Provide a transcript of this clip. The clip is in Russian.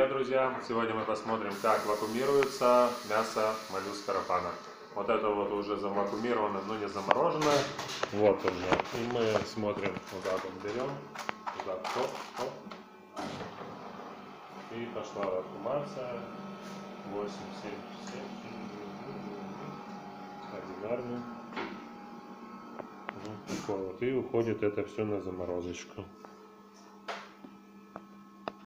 Привет, друзья! Сегодня мы посмотрим, как вакуумируется мясо моллюска рапана. Вот это вот уже завакуумировано, но не заморожено. Вот уже. И мы смотрим, вот так вот берем. Вот так, хоп, хоп. И пошла вакуумация. 8, 7, 7. Одинарный. Вот такой вот. И уходит это все на заморозочку.